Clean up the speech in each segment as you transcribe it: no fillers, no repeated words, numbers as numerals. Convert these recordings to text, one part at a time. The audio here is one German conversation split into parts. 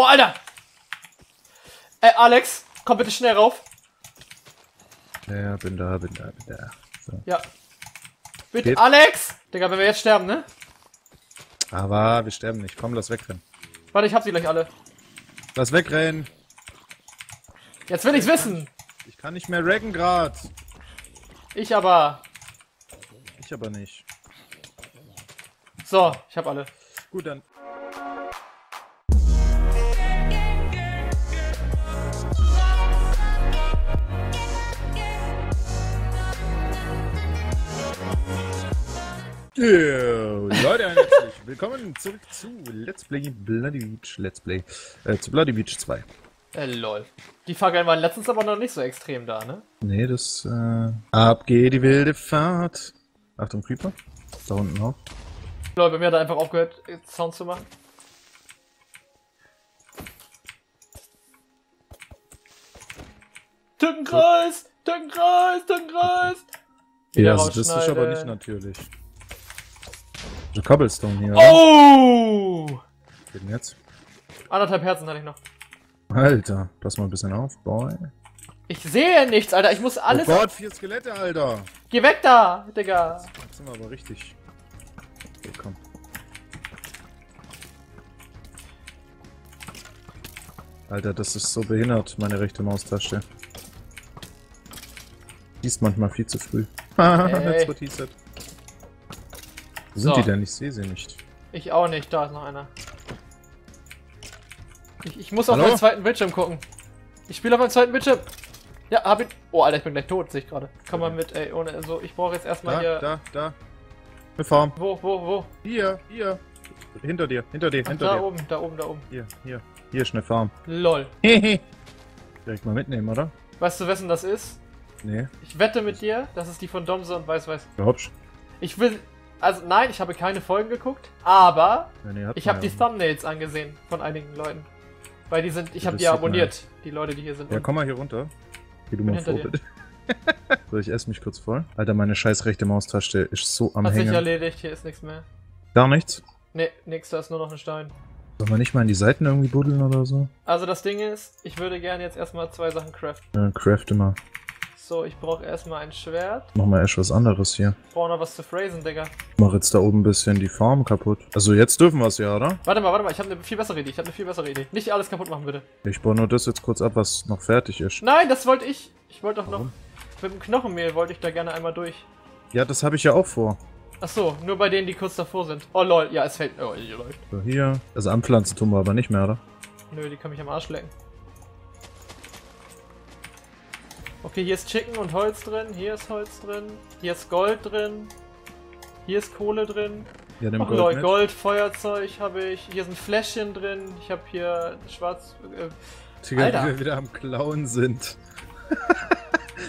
Oh, Alter! Alex, komm bitte schnell rauf. Ja, bin da. So. Ja. Bitte, geht. Alex! Digga, wenn wir jetzt sterben, ne? Aber wir sterben nicht. Komm, lass wegrennen. Warte, ich hab sie gleich alle. Lass wegrennen! Jetzt will ich's wissen! Ich kann nicht mehr raggen grad. Ich aber. Ich aber nicht. So, ich hab alle. Gut, dann. Leute, herzlich willkommen zurück zu Let's Play Bloody Beach, zu Bloody Beach 2. Lol. Die Fackeln waren letztens aber noch nicht so extrem da, ne? Nee, das, ab geht die wilde Fahrt. Achtung, Creeper. Da unten auch. Lol, bei mir hat er einfach aufgehört, Sound zu machen. Tückenkreis! Tückenkreis! Tückenkreis! Ja, also das ist aber nicht natürlich. Cobblestone hier. Oh! Was geht denn jetzt? 1,5 Herzen hatte ich noch. Alter, pass mal ein bisschen auf, boy. Ich sehe nichts, Alter, ich muss alles... Oh Gott, 4 Skelette, Alter! Geh weg da, Digga! Jetzt sind wir aber richtig. Okay, komm. Alter, das ist so behindert, meine rechte Maustaste. Schießt manchmal viel zu früh. Haha, that's what he said. Wo sind die denn? Ich sehe sie nicht. Ich auch nicht, da ist noch einer. Ich muss auf meinen zweiten Bildschirm gucken. Ich spiele auf meinem zweiten Bildschirm. Ja, hab ihn. Oh, Alter, ich bin gleich tot, sehe ich gerade. Kann man mit, ey, ohne, so, ich brauche jetzt erstmal da, hier... Da. Wir fahren. Wo? Hier. Hinter dir. Ach, hinter dir. Da oben. Hier, schnell fahren. Lol. Direkt mal mitnehmen, oder? Weißt du, wessen das ist? Nee. Ich wette mit dir, das ist die von Domse und Weißweiß. Ja, hübsch. Ich will... Also nein, ich habe keine Folgen geguckt, aber ich habe die Thumbnails angesehen von einigen Leuten. Weil die sind, ich habe die abonniert, die Leute, die hier sind. Ja, komm mal hier runter. Geh du mal vor, bitte. So, ich esse mich kurz voll. Alter, meine scheiß rechte Maustaste ist so am Hängen. Hat sich erledigt, hier ist nichts mehr. Gar nichts? Nee, nix, da ist nur noch ein Stein. Sollen wir nicht mal in die Seiten irgendwie buddeln oder so? Also das Ding ist, ich würde gerne jetzt erstmal 2 Sachen craften. Ja, crafte mal. So, ich brauche erstmal ein Schwert. Mach mal erst was anderes hier. Ich brauche noch was zu phrasen, Digga. Mach jetzt da oben ein bisschen die Farm kaputt. Also jetzt dürfen wir es ja, oder? Warte mal, ich habe eine viel bessere Idee. Nicht alles kaputt machen, bitte. Ich baue nur das jetzt kurz ab, was noch fertig ist. Nein, das wollte ich. Ich wollte doch noch... Mit dem Knochenmehl wollte ich da gerne einmal durch. Ja, das habe ich ja auch vor. Ach so, nur bei denen, die kurz davor sind. Oh lol, ja, es fällt... Oh, hier läuft. So, hier. Also anpflanzen tun wir aber nicht mehr, oder? Nö, die kann mich am Arsch lecken. Okay, hier ist Chicken und Holz drin, hier ist Holz drin, hier ist Gold drin, hier ist Kohle drin. Ja, nimm Gold mit. Gold, Feuerzeug habe ich, hier sind Fläschchen drin, ich habe hier schwarz... Alter. Wie wir wieder am Klauen sind.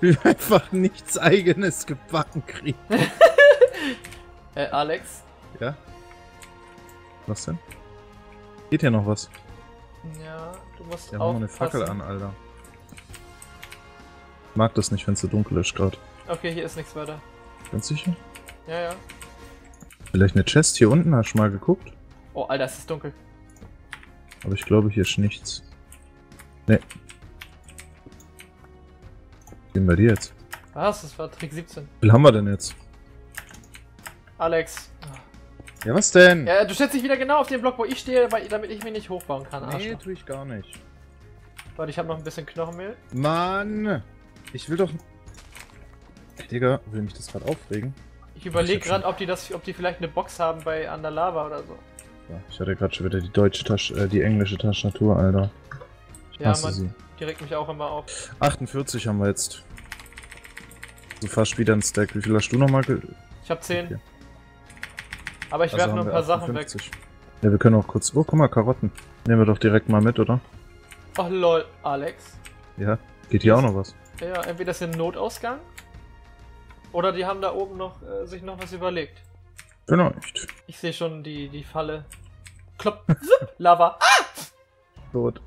Wie wir einfach nichts Eigenes gebacken kriegen. Alex? Ja? Was denn? Geht hier noch was? Ja, du musst auch eine Fackel an, Alter. Ich mag das nicht, wenn es so dunkel ist gerade. Okay, hier ist nichts weiter. Ganz sicher? Ja. Vielleicht eine Chest hier unten, hast du mal geguckt? Oh, Alter, es ist dunkel. Aber ich glaube, hier ist nichts. Nee. Was gehen wir dir jetzt? Was? Das war Trick 17. Wie viel haben wir denn jetzt? Alex. Ja, was denn? Ja, du stellst dich wieder genau auf den Block, wo ich stehe, damit ich mich nicht hochbauen kann. Nee, tue ich gar nicht. Warte, ich habe noch ein bisschen Knochenmehl. Mann! Ich will doch... Digga, will mich das gerade aufregen? Ich überlege gerade, ob die vielleicht eine Box haben bei Andalava oder so. Ja, ich hatte gerade schon wieder die deutsche die englische Tastatur, Alter. Die regt mich auch immer auf. 48 haben wir jetzt. So fast wieder ein Stack. Wie viel hast du nochmal? Ich habe 10. Okay. Aber ich werfe nur ein paar 58. Sachen weg. Ja, wir können auch kurz... Oh, guck mal, Karotten. Nehmen wir doch direkt mal mit, oder? Ach lol, Alex. Ja, geht hier auch noch was. Ja, entweder ist hier ein Notausgang oder die haben da oben noch sich noch was überlegt. Vielleicht. Ich sehe schon die Falle. Klopp, zipp, Lava. Ah! Tot.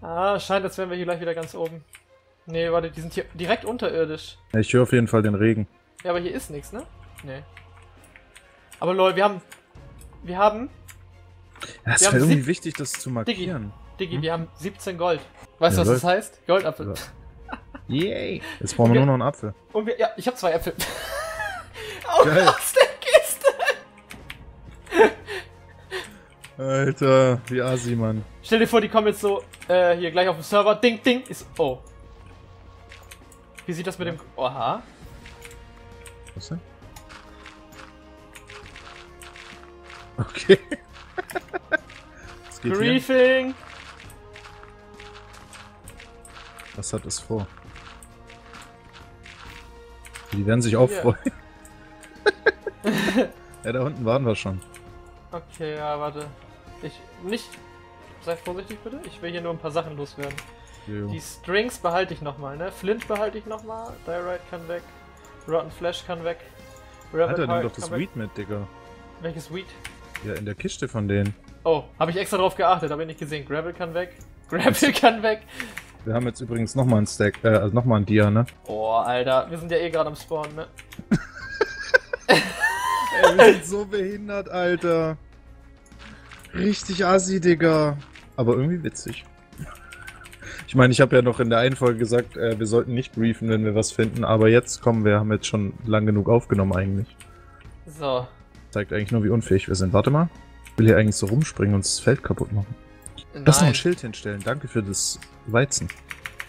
Ah, scheint, als wären wir hier gleich wieder ganz oben. Nee, warte, die sind hier direkt unterirdisch. Ja, ich höre auf jeden Fall den Regen. Ja, aber hier ist nichts, ne? Nee. Aber lol, wir haben... Ja, es wäre irgendwie wichtig, das zu markieren. Diggi, Diggi, wir haben 17 Gold. Weißt du, was das heißt? Goldapfel. Yay! Jetzt brauchen wir nur noch einen Apfel. Und wir, ja, ich habe 2 Äpfel. Auch aus der Kiste! Alter, wie assi, Mann. Stell dir vor, die kommen jetzt so, hier gleich auf dem Server. Ding, ding, ist... Oh. Wie sieht das mit dem... Oha. Was denn? Okay. Briefing! Was hat es vor? Die werden sich auch freuen. Ja, da unten waren wir schon. Okay, ja, warte. Ich... nicht... Sei vorsichtig bitte, ich will hier nur ein paar Sachen loswerden. Jo. Die Strings behalte ich nochmal, ne? Flint behalte ich nochmal, Diorite kann weg, Rotten Flesh kann weg, Rabbit Alter, nimm doch das Weed mit, Digga. Welches Weed? Ja, in der Kiste von denen. Oh, habe ich extra drauf geachtet, habe ich nicht gesehen. Gravel kann weg. Gravel kann weg. Wir haben jetzt übrigens nochmal einen Stack, also nochmal einen Dia, ne? Oh, Alter, wir sind ja eh gerade am Spawn, ne? Ey, wir sind so behindert, Alter. Richtig assi, Digga. Aber irgendwie witzig. Ich meine, ich habe ja noch in der einen Folge gesagt, wir sollten nicht briefen, wenn wir was finden, aber jetzt kommen wir, haben jetzt schon lang genug aufgenommen eigentlich. So. Zeigt eigentlich nur, wie unfähig wir sind. Warte mal. Ich will hier eigentlich so rumspringen und das Feld kaputt machen. Nein. Lass noch ein Schild hinstellen. Danke für das Weizen.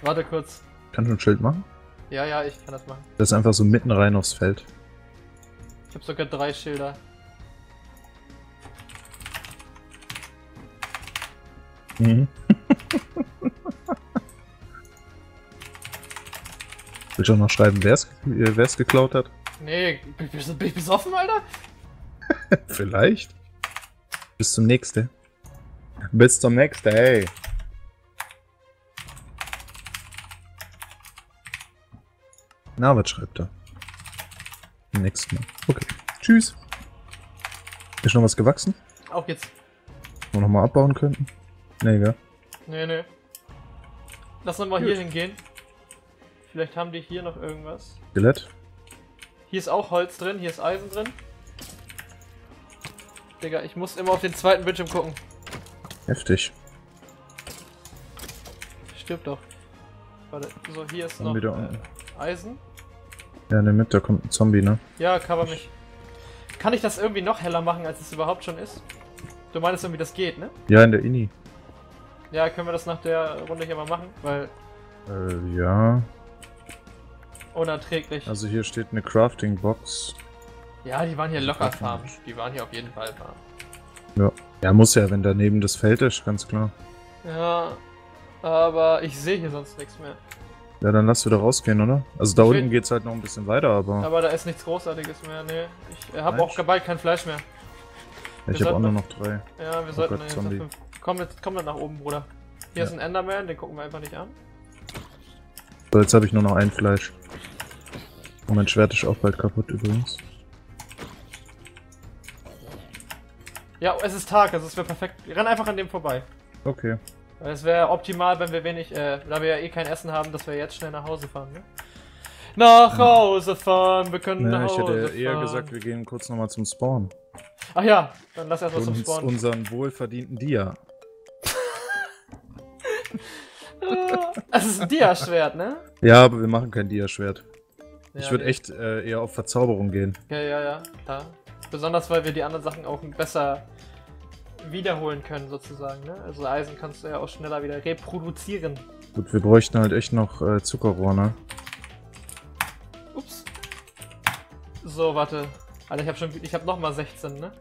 Warte kurz. Kannst du ein Schild machen? Ja, ja, ich kann das machen. Das ist einfach so mitten rein aufs Feld. Ich habe sogar 3 Schilder. Mhm. Will schon noch schreiben, wer's geklaut hat? Nee, bin ich besoffen, Alter? Vielleicht. Bis zum nächsten. Bis zum nächsten, ey. Na, was schreibt er? Nächstes Mal. Okay. Tschüss. Ist noch was gewachsen? Auch jetzt. Wo wir nochmal abbauen könnten? Nee, gell? Nee, nee. Lass nochmal hier hingehen. Vielleicht haben die hier noch irgendwas. Skelett. Hier ist auch Holz drin, hier ist Eisen drin. Digga, ich muss immer auf den zweiten Bildschirm gucken. Heftig. Stirb doch. Warte, so, hier ist noch Eisen. Ja, in der Mitte, da kommt ein Zombie, ne? Ja, cover mich. Kann ich das irgendwie noch heller machen, als es überhaupt schon ist? Du meinst irgendwie, das geht, ne? Ja, in der Inni. Ja, können wir das nach der Runde hier mal machen, weil... ja... Unerträglich. Also hier steht eine Crafting-Box. Ja, die waren hier locker farm. Die waren hier auf jeden Fall farm. Ja. Ja, muss ja, wenn daneben das Feld ist, ganz klar. Ja, aber ich sehe hier sonst nichts mehr. Ja, dann lass wieder rausgehen, oder? Also da unten geht's halt noch ein bisschen weiter, aber... Aber da ist nichts Großartiges mehr, ne. Ich habe auch bald kein Fleisch mehr. Ja, ich habe auch nur noch 3. Ja, wir sollten... Komm dann nach oben, Bruder. Hier ist ein Enderman, den gucken wir einfach nicht an. So, jetzt habe ich nur noch ein Fleisch. Und mein Schwert ist auch bald kaputt übrigens. Ja, es ist Tag, also es wäre perfekt. Renn einfach an dem vorbei. Okay. Es wäre optimal, wenn wir wenig, da wir ja eh kein Essen haben, dass wir jetzt schnell nach Hause fahren, ne? Nach Hause fahren, wir können nach Hause fahren. Ich hätte eher gesagt, wir gehen kurz nochmal zum Spawn. Ach ja, dann lass erstmal zum Spawn. Unseren wohlverdienten Dia. Das ist ein Dia-Schwert, ne? Ja, aber wir machen kein Dia-Schwert. Ja, ich würde echt eher auf Verzauberung gehen. Ja, ja, ja, klar. Besonders, weil wir die anderen Sachen auch besser wiederholen können, sozusagen, ne? Also Eisen kannst du ja auch schneller wieder reproduzieren. Gut, wir bräuchten halt echt noch Zuckerrohr, ne? Ups. So, warte. Alter, ich hab nochmal 16, ne?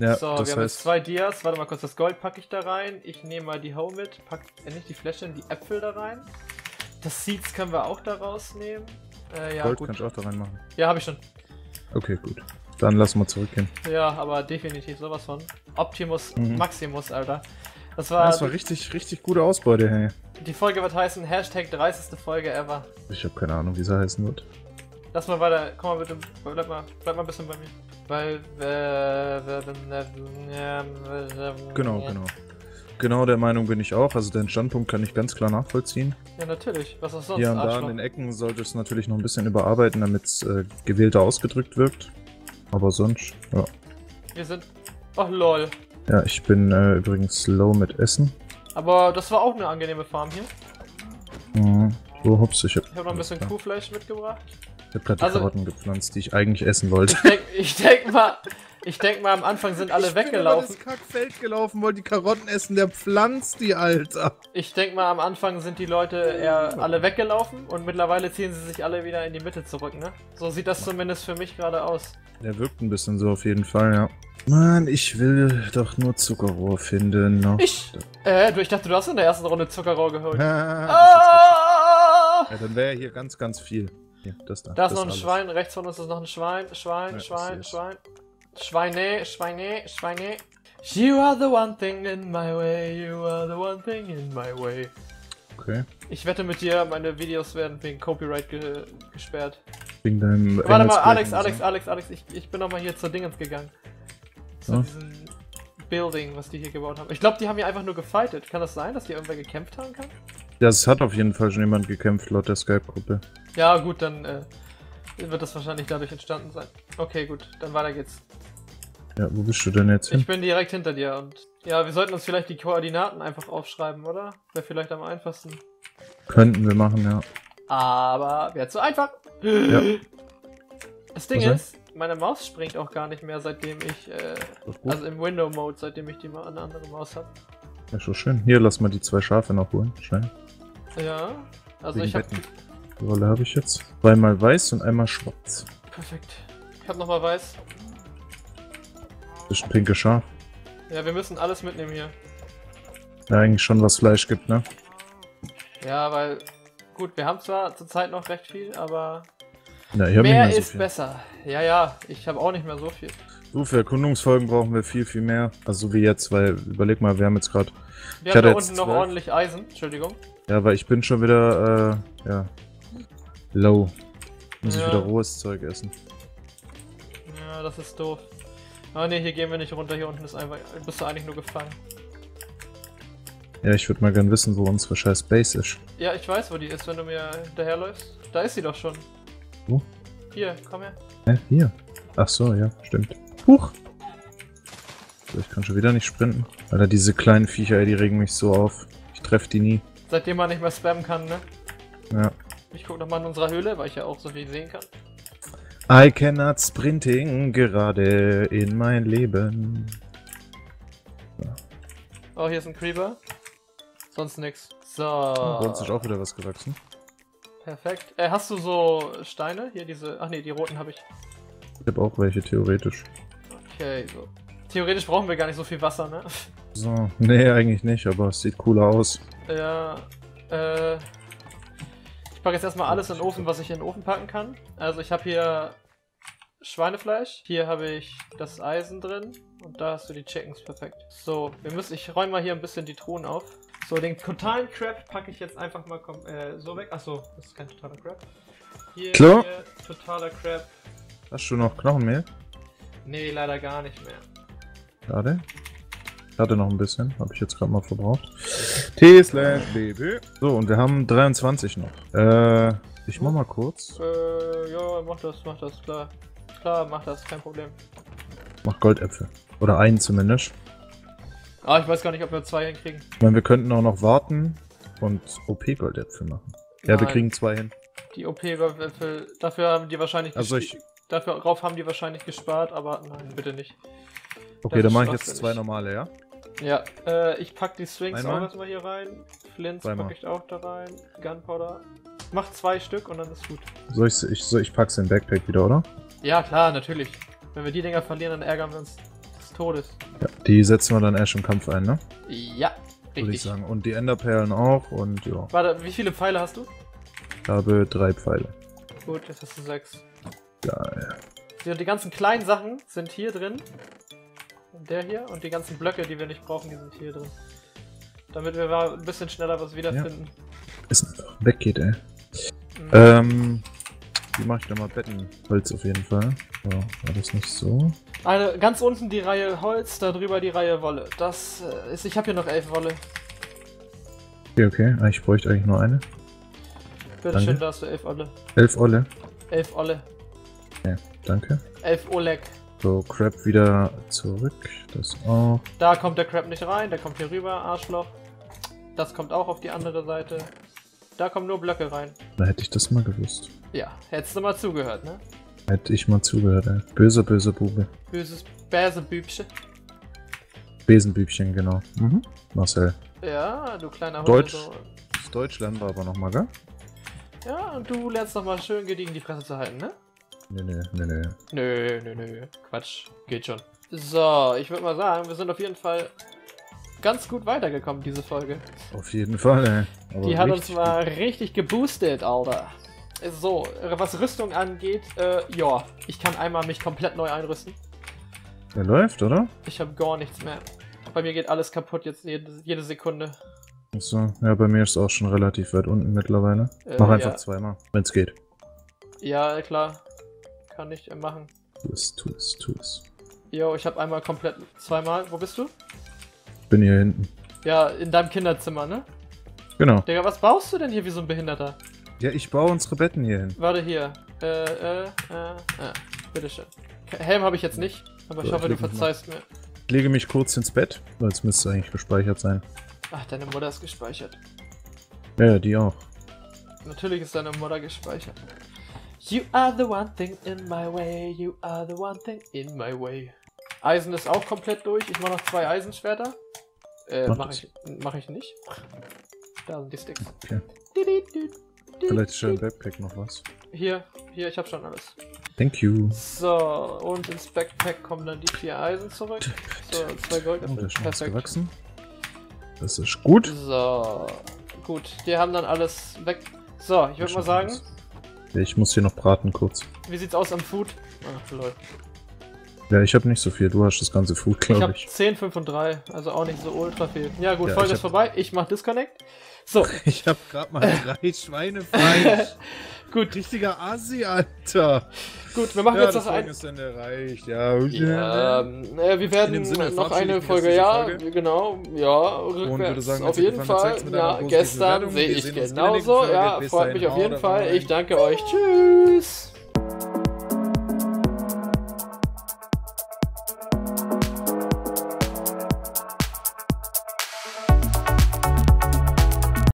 Ja, so, das wir haben jetzt 2 Dias. Warte mal kurz, das Gold packe ich da rein. Ich nehme mal die Hau mit, pack endlich die Fläschchen, die Äpfel da rein. Das Seeds können wir auch da rausnehmen. Ja, Gold kannst du auch da reinmachen. Ja, habe ich schon. Okay, gut. Dann lassen wir zurückgehen. Ja, aber definitiv sowas von. Optimus Maximus, Alter. Das war richtig, richtig gute Ausbeute, hey. Die Folge wird heißen, Hashtag 30. Folge ever. Ich habe keine Ahnung, wie sie heißen wird. Lass mal weiter, komm mal bitte, bleib mal ein bisschen bei mir. Weil, Genau. Genau der Meinung bin ich auch, also den Standpunkt kann ich ganz klar nachvollziehen. Ja, natürlich, was auch sonst. Ja, und da an den Ecken sollte es natürlich noch ein bisschen überarbeiten, damit es gewählter ausgedrückt wirkt. Aber sonst, ja. Wir sind... Ach lol, Ja, ich bin übrigens low mit Essen. Aber das war auch eine angenehme Farm hier. Mhm. So, hups, ich hab noch ein bisschen Kuhfleisch mitgebracht. Ich hab gerade Karotten gepflanzt, die ich eigentlich essen wollte. Ich denk mal, am Anfang sind alle weggelaufen. Ich bin über das Kackfeld gelaufen, wollte die Karotten essen, der pflanzt die, Alter. Ich denk mal, am Anfang sind die Leute eher alle weggelaufen und mittlerweile ziehen sie sich alle wieder in die Mitte zurück, ne? So sieht das zumindest für mich gerade aus. Der wirkt ein bisschen so auf jeden Fall, ja. Mann, ich will doch nur Zuckerrohr finden noch. Ich dachte, du hast in der ersten Runde Zuckerrohr geholt. Ja, dann wäre hier ganz, ganz viel. Hier, das da. Da ist noch ein Schwein, rechts von uns ist noch ein Schwein, Schwein. Schweine. You are the one thing in my way, you are the one thing in my way. Okay. Ich wette mit dir, meine Videos werden wegen Copyright gesperrt. Wegen deinem Warte mal, Alex, ich bin nochmal hier zur Dingens gegangen. Zu diesem Building, was die hier gebaut haben. Ich glaube, die haben hier einfach nur gefightet. Kann das sein, dass die irgendwer gekämpft haben kann? Das hat auf jeden Fall schon jemand gekämpft, laut der Skype-Gruppe. Ja gut, dann wird das wahrscheinlich dadurch entstanden sein. Okay, gut, dann weiter geht's. Ja, wo bist du denn jetzt hin? Ich bin direkt hinter dir und... Ja, wir sollten uns vielleicht die Koordinaten einfach aufschreiben, oder? Wäre vielleicht am einfachsten. Könnten wir machen, ja. Aber wäre zu einfach! Ja. Das Ding ist, meine Maus springt auch gar nicht mehr, seitdem ich... also im Window-Mode, seitdem ich die mal eine andere Maus habe. Ja, schon schön. Hier, lass mal die zwei Schafe noch holen, schnell. Ja, also ich habe... Die Rolle habe ich jetzt. Zweimal weiß und einmal schwarz. Perfekt. Ich habe nochmal weiß. Das ist ein pinkes Schaf. Ja, wir müssen alles mitnehmen hier. Ja, eigentlich schon, was Fleisch gibt, ne? Ja, weil... Gut, wir haben zwar zurzeit noch recht viel, aber... Ja, ich hab mehr nicht mehr so ist viel. Besser. Ja, ja, ich habe auch nicht mehr so viel. So, für Erkundungsfolgen brauchen wir viel, viel mehr. Also so wie jetzt, weil... Überleg mal, wir haben jetzt gerade... Wir haben da unten noch ordentlich Eisen, Entschuldigung. Ja, weil ich bin schon wieder... ja... Low. Muss ich wieder rohes Zeug essen. Ja, das ist doof. Ah ne, hier gehen wir nicht runter, hier unten ist einfach, bist du eigentlich nur gefangen. Ja, ich würde mal gern wissen, wo unsere scheiß Base ist. Ja, ich weiß, wo die ist, wenn du mir hinterherläufst. Da ist sie doch schon. Wo? Hier, komm her. Hä, hier? Ach so, ja, stimmt. Huch! So, ich kann schon wieder nicht sprinten. Alter, diese kleinen Viecher, die regen mich so auf. Ich treffe die nie. Seitdem man nicht mehr spammen kann, ne? Ja. Ich guck nochmal in unserer Höhle, weil ich ja auch so viel sehen kann. I cannot sprinting gerade in mein Leben. So. Oh, hier ist ein Creeper. Sonst nix. So. Oh, sonst ist auch wieder was gewachsen. Perfekt. Hast du so Steine? Hier diese... Ach nee, die roten habe ich. Ich habe auch welche, theoretisch. Okay, so. Theoretisch brauchen wir gar nicht so viel Wasser, ne? So. Nee, eigentlich nicht, aber es sieht cooler aus. Ja. Ich packe jetzt erstmal alles in den Ofen, was ich in den Ofen packen kann. Also ich habe hier Schweinefleisch, hier habe ich das Eisen drin und da hast du die Chickens, perfekt. So, ich räume mal hier ein bisschen die Truhen auf. So, den totalen Crap packe ich jetzt einfach mal so weg. Achso, das ist kein totaler Crap. Hier totaler Crap. Hast du noch Knochenmehl? Nee, leider gar nicht mehr. Schade. Ich hatte noch ein bisschen, habe ich jetzt gerade mal verbraucht. T/BB. So, und wir haben 23 noch. Ich mach mal kurz. Ja, mach das, klar. Klar, mach das, kein Problem. Mach Goldäpfel. Oder einen zumindest. Ah, ich weiß gar nicht, ob wir zwei hinkriegen. Ich meine, wir könnten auch noch warten und OP-Goldäpfel machen. Ja, nein, wir kriegen zwei hin. Die OP-Goldäpfel, dafür haben die wahrscheinlich gespart, aber nein, bitte nicht. Okay, dann mache ich jetzt zwei normale, ja? Ja, ich pack die Swings auch erstmal hier rein. Flints packe ich auch da rein. Gunpowder. Mach zwei Stück und dann ist gut. So, ich pack's in den Backpack wieder, oder? Ja, klar, natürlich. Wenn wir die Dinger verlieren, dann ärgern wir uns des Todes. Ja, die setzen wir dann erst im Kampf ein, ne? Ja, richtig. Würde ich sagen. Und die Enderperlen auch und ja. Warte, wie viele Pfeile hast du? Ich habe 3 Pfeile. Gut, jetzt hast du 6. Geil. Die ganzen kleinen Sachen sind hier drin. Der hier und die ganzen Blöcke, die wir nicht brauchen, die sind hier drin. Damit wir ein bisschen schneller was wiederfinden. Ja. Ist weggeht, ey. Mhm. Wie mache ich da mal Bettenholz auf jeden Fall? Ja, war das nicht so? Ganz unten die Reihe Holz, darüber die Reihe Wolle. Das ist. Ich habe hier noch 11 Wolle. Okay. Ich bräuchte eigentlich nur eine. Bitte schön, da hast du 11 Olle. 11 Olle? 11 Olle. Ja, danke. 11 Oleg. So, Crab wieder zurück. Das auch. Da kommt der Crab nicht rein, der kommt hier rüber, Arschloch. Das kommt auch auf die andere Seite. Da kommen nur Blöcke rein. Da hätte ich das mal gewusst. Ja, hättest du mal zugehört, ne? Hätte ich mal zugehört, ey. Böse, böse Bube. Böses Bäsenbübchen. Besenbübchen, genau. Mhm. Marcel. Ja, du kleiner Hund. Deutsch. So. Das Deutsch lernen wir aber nochmal, gell? Ja, und du lernst nochmal schön gediegen die Fresse zu halten, ne? Nö. Quatsch. Geht schon. So, ich würde mal sagen, wir sind auf jeden Fall ganz gut weitergekommen, diese Folge. Auf jeden Fall, ey. Die hat uns mal richtig geboostet, Alter. So, was Rüstung angeht, ja, ich kann einmal mich komplett neu einrüsten. Der läuft, oder? Ich habe gar nichts mehr. Bei mir geht alles kaputt jetzt jede Sekunde. Achso, ja, bei mir ist es auch schon relativ weit unten mittlerweile. Mach einfach zweimal, wenn es geht. Ja, klar. Kann ich machen. Tu es. Jo, ich habe einmal komplett zweimal. Wo bist du? Bin hier hinten. Ja, in deinem Kinderzimmer, ne? Genau. Digga, was baust du denn hier wie so ein Behinderter? Ja, ich baue unsere Betten hier hin. Warte hier. Bitteschön. Helm habe ich jetzt nicht, aber so, ich hoffe, du verzeihst mir. Ich lege mich kurz ins Bett, weil es müsste eigentlich gespeichert sein. Ach, deine Mutter ist gespeichert. Ja, die auch. Natürlich ist deine Mutter gespeichert. You are the one thing in my way, you are the one thing in my way. Eisen ist auch komplett durch, ich mache noch 2 Eisenschwerter. Mach ich nicht. Da sind die Sticks. Okay. Vielleicht ist schon im Backpack noch was. Hier, ich hab schon alles. Thank you. So, und ins Backpack kommen dann die 4 Eisen zurück. So, 2 Gold. Oh, das ist perfekt. Gewachsen. Das ist gut. So, gut. Die haben dann alles weg. So, ich würde mal sagen... Ich muss hier noch braten kurz. Wie sieht's aus am Food? Ach, lol. Ja, ich habe nicht so viel. Du hast das ganze Food, glaube ich. Ich habe 10, 5 und 3. Also auch nicht so ultra viel. Ja gut, ja, Folge ist vorbei. Ich mach Disconnect. So. Ich habe gerade mal 3 Schweinefleisch. Gut. Richtiger Asi, Alter. Gut, wir machen jetzt das ein. Wir werden noch eine Folge, genau, rückwärts. Auf jeden Fall, ja, gestern sehe ich genauso. Ja, freut mich auf jeden Fall. Ich danke euch. Tschüss.